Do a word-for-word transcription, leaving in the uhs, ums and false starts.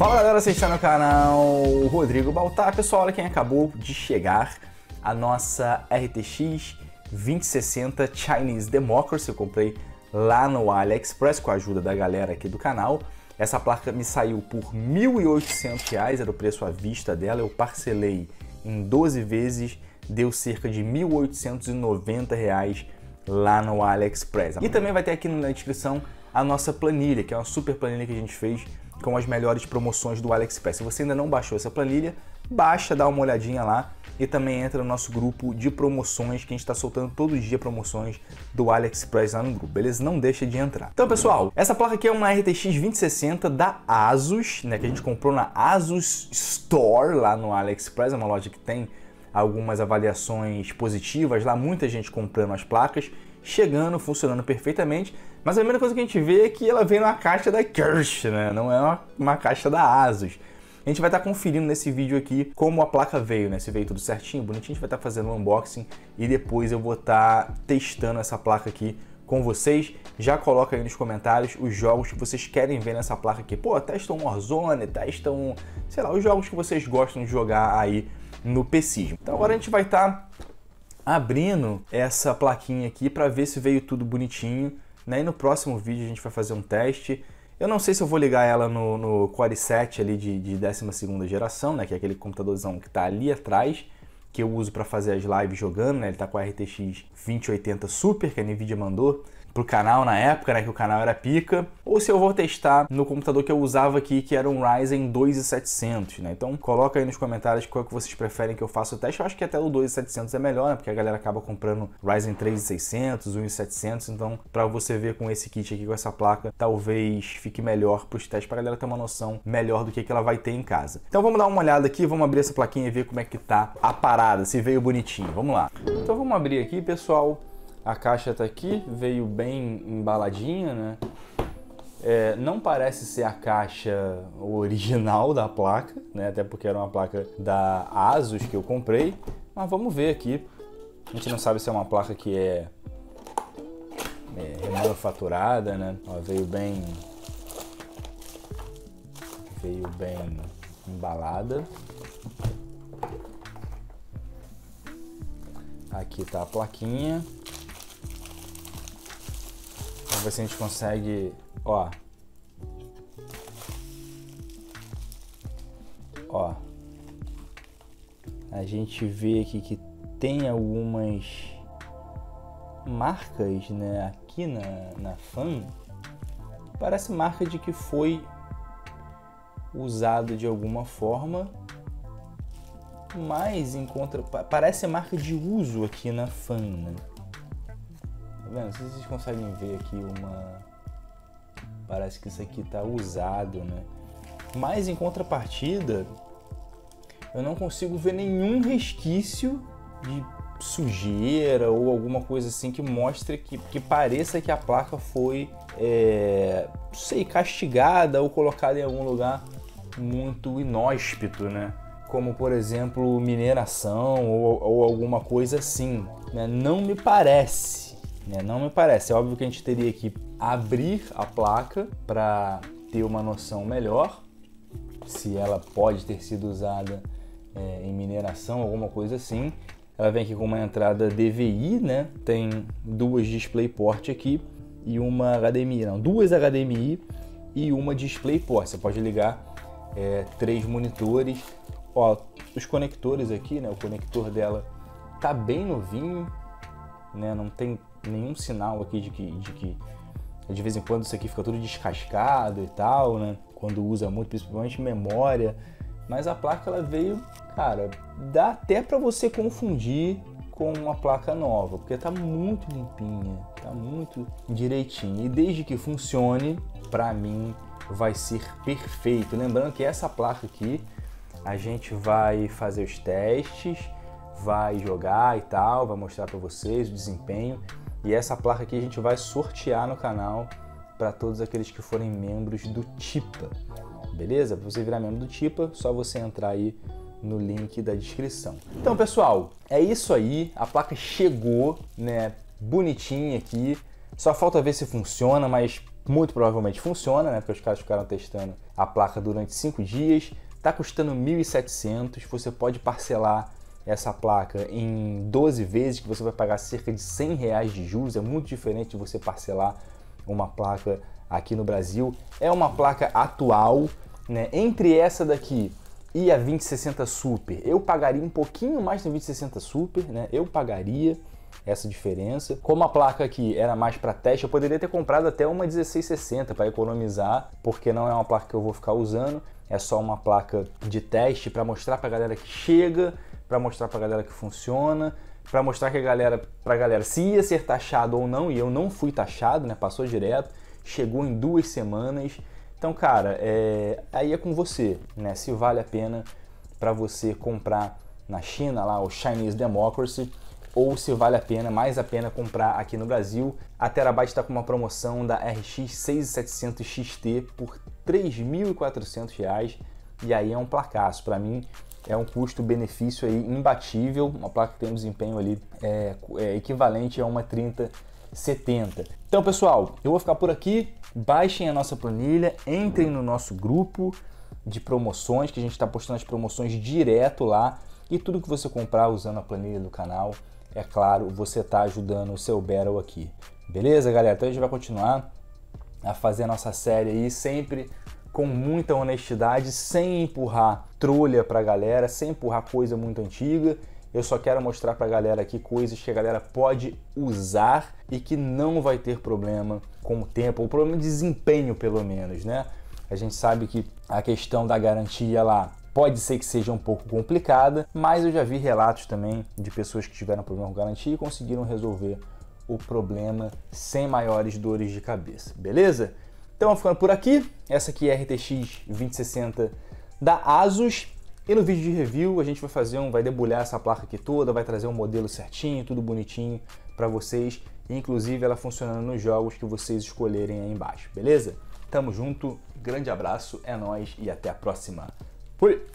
Fala galera, vocês estão no canal Rodrigo Baltar. Pessoal, olha quem acabou de chegar, a nossa R T X vinte e sessenta Chinese Democracy. Eu comprei lá no AliExpress com a ajuda da galera aqui do canal. Essa placa me saiu por mil e oitocentos reais, era o preço à vista dela. Eu parcelei em doze vezes, deu cerca de mil oitocentos e noventa reais lá no AliExpress. E também vai ter aqui na descrição a nossa planilha, que é uma super planilha que a gente fez com as melhores promoções do AliExpress. Se você ainda não baixou essa planilha, baixa, dá uma olhadinha lá e também entra no nosso grupo de promoções, que a gente está soltando todo dia promoções do AliExpress lá no grupo, beleza? Não deixa de entrar. Então, pessoal, essa placa aqui é uma R T X vinte e sessenta da Asus, né, que a gente comprou na Asus Store lá no AliExpress, é uma loja que tem algumas avaliações positivas lá, muita gente comprando as placas, chegando, funcionando perfeitamente, mas a primeira coisa que a gente vê é que ela vem numa caixa da Kersh, né? Não é uma, uma caixa da Asus. A gente vai estar tá conferindo nesse vídeo aqui como a placa veio, né? Se veio tudo certinho, bonitinho, a gente vai estar tá fazendo um unboxing e depois eu vou estar tá testando essa placa aqui com vocês. Já coloca aí nos comentários os jogos que vocês querem ver nessa placa aqui. Pô, testa um Warzone, testa um... sei lá, os jogos que vocês gostam de jogar aí no P C. Então agora a gente vai estar tá abrindo essa plaquinha aqui para ver se veio tudo bonitinho, né? E no próximo vídeo a gente vai fazer um teste. Eu não sei se eu vou ligar ela no, no Core i sete ali de, de décima segunda geração, né? Que é aquele computadorzão que tá ali atrás, que eu uso para fazer as lives jogando, né? Ele tá com a R T X vinte e oitenta Super, que a NVIDIA mandou pro canal na época, né? Que o canal era pica. Ou se eu vou testar no computador que eu usava aqui, que era um Ryzen dois mil e setecentos, né? Então coloca aí nos comentários qual é que vocês preferem que eu faça o teste. Eu acho que até o dois mil e setecentos é melhor, né? Porque a galera acaba comprando Ryzen três mil e seiscentos, um mil e setecentos. Então pra você ver com esse kit aqui, com essa placa, talvez fique melhor pros testes, pra galera ter uma noção melhor do que, que ela vai ter em casa. Então vamos dar uma olhada aqui, vamos abrir essa plaquinha e ver como é que tá a parada, se veio bonitinho. Vamos lá. Então vamos abrir aqui, pessoal. A caixa tá aqui, veio bem embaladinha, né? É, não parece ser a caixa original da placa, né? Até porque era uma placa da Asus que eu comprei. Mas vamos ver aqui. A gente não sabe se é uma placa que é, é remanufaturada, né? Ela veio bem... veio bem embalada. Aqui tá a plaquinha. Vamos ver se a gente consegue, ó, ó, a gente vê aqui que tem algumas marcas, né, aqui na, na fan, parece marca de que foi usado de alguma forma, mas encontra, parece marca de uso aqui na fan, né? Não sei se vocês conseguem ver aqui uma... parece que isso aqui tá usado, né? Mas em contrapartida, eu não consigo ver nenhum resquício de sujeira ou alguma coisa assim que mostre que, que pareça que a placa foi, é, não sei, castigada ou colocada em algum lugar muito inóspito, né? Como, por exemplo, mineração ou, ou alguma coisa assim, né? Não me parece. Não me parece. É óbvio que a gente teria que abrir a placa para ter uma noção melhor se ela pode ter sido usada é, em mineração, alguma coisa assim. Ela vem aqui com uma entrada D V I, né? Tem duas DisplayPort aqui e uma H D M I, não, duas H D M I e uma DisplayPort. Você pode ligar é, três monitores. Ó, os conectores aqui, né? O conector dela tá bem novinho, né? Não tem nenhum sinal aqui de que, de que de vez em quando isso aqui fica tudo descascado e tal, né? Quando usa muito, principalmente memória. Mas a placa, ela veio, cara, dá até pra você confundir com uma placa nova, porque tá muito limpinha, tá muito direitinho. E desde que funcione, pra mim vai ser perfeito. Lembrando que essa placa aqui, a gente vai fazer os testes, vai jogar e tal, vai mostrar pra vocês o desempenho. E essa placa aqui a gente vai sortear no canal para todos aqueles que forem membros do TIPA, beleza? Para você virar membro do TIPA, só você entrar aí no link da descrição. Então, pessoal, é isso aí. A placa chegou, né? Bonitinha aqui. Só falta ver se funciona, mas muito provavelmente funciona, né? Porque os caras ficaram testando a placa durante cinco dias. Tá custando mil e setecentos reais, você pode parcelar essa placa em doze vezes, que você vai pagar cerca de cem reais de juros. É muito diferente de você parcelar uma placa aqui no Brasil. É uma placa atual, né? Entre essa daqui e a vinte e sessenta Super, eu pagaria um pouquinho mais na vinte e sessenta Super, né? Eu pagaria essa diferença. Como a placa aqui era mais para teste, eu poderia ter comprado até uma dezesseis sessenta para economizar, porque não é uma placa que eu vou ficar usando, é só uma placa de teste para mostrar para a galera que chega, para mostrar para a galera que funciona, para mostrar que a galera, para a galera se ia ser taxado ou não, e eu não fui taxado, né? Passou direto, chegou em duas semanas. Então, cara, é... aí é com você, né? Se vale a pena para você comprar na China, lá o Chinese Democracy, ou se vale a pena, mais a pena comprar aqui no Brasil. A Terabyte está com uma promoção da R X sessenta e sete zero zero X T por três mil e quatrocentos reais, e aí é um placaço. Para mim é um custo-benefício aí imbatível, uma placa que tem um desempenho ali é, é equivalente a uma trinta setenta. Então, pessoal, eu vou ficar por aqui. Baixem a nossa planilha, entrem no nosso grupo de promoções, que a gente está postando as promoções direto lá, e tudo que você comprar usando a planilha do canal, é claro, você está ajudando o seu Battle aqui. Beleza, galera? Então a gente vai continuar a fazer a nossa série aí, sempre com muita honestidade, sem empurrar trolha pra galera, sem empurrar coisa muito antiga. Eu só quero mostrar pra galera aqui coisas que a galera pode usar e que não vai ter problema com o tempo, ou problema de desempenho pelo menos, né? A gente sabe que a questão da garantia lá pode ser que seja um pouco complicada, mas eu já vi relatos também de pessoas que tiveram problema com garantia e conseguiram resolver o problema sem maiores dores de cabeça, beleza? Então, ficando por aqui. Essa aqui é a R T X vinte e sessenta da Asus. E no vídeo de review a gente vai fazer um, vai debulhar essa placa aqui toda, vai trazer um modelo certinho, tudo bonitinho para vocês, inclusive ela funcionando nos jogos que vocês escolherem aí embaixo, beleza? Tamo junto, grande abraço, é nóis e até a próxima. Fui!